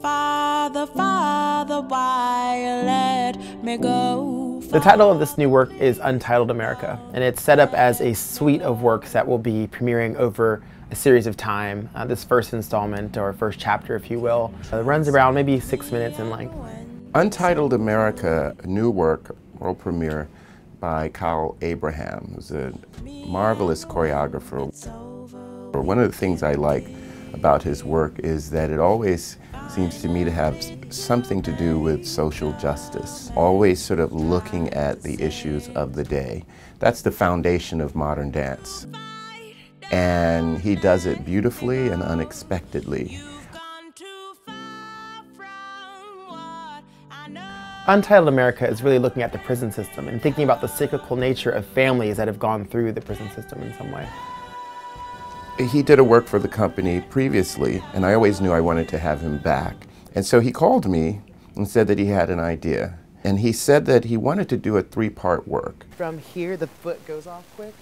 Father, Father, why let me go? The title of this new work is Untitled America, and it's set up as a suite of works that will be premiering over a series of time. This first installment, or first chapter, if you will, runs around maybe 6 minutes in length. Untitled America, a new work, world premiere by Kyle Abraham, who's a marvelous choreographer. One of the things I like about his work is that it always seems to me to have something to do with social justice, always sort of looking at the issues of the day. That's the foundation of modern dance. And he does it beautifully and unexpectedly. Untitled America is really looking at the prison system and thinking about the cyclical nature of families that have gone through the prison system in some way. He did a work for the company previously, and I always knew I wanted to have him back. And so he called me and said that he had an idea. And he said that he wanted to do a three-part work. From here, the foot goes off quick.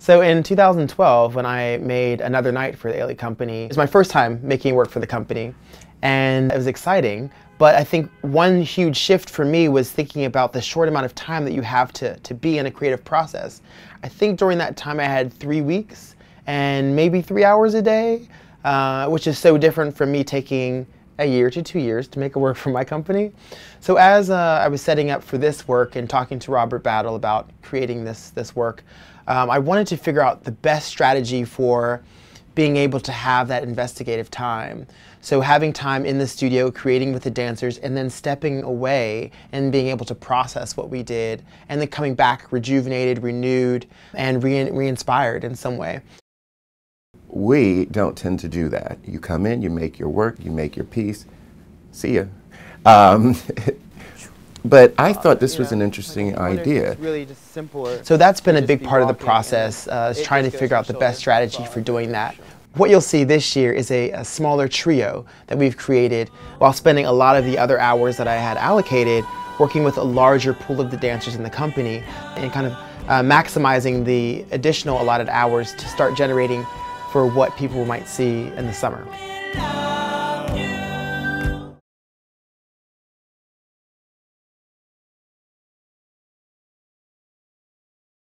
So in 2012, when I made Another Night for the Ailey Company, it was my first time making work for the company, and it was exciting. But I think one huge shift for me was thinking about the short amount of time that you have to be in a creative process. I think during that time I had 3 weeks and maybe 3 hours a day, which is so different from me taking a year to 2 years to make a work for my company. So as I was setting up for this work and talking to Robert Battle about creating this work, I wanted to figure out the best strategy for being able to have that investigative time. So having time in the studio, creating with the dancers, and then stepping away and being able to process what we did, and then coming back rejuvenated, renewed, and re-inspired in some way. We don't tend to do that. You come in, you make your work, you make your piece, see ya. But I thought this was an interesting idea. It's really just simpler. So that's been a big part of the process, is trying to figure out the best strategy for doing that. What you'll see this year is a smaller trio that we've created, while spending a lot of the other hours that I had allocated working with a larger pool of the dancers in the company, and kind of maximizing the additional allotted hours to start generating for what people might see in the summer.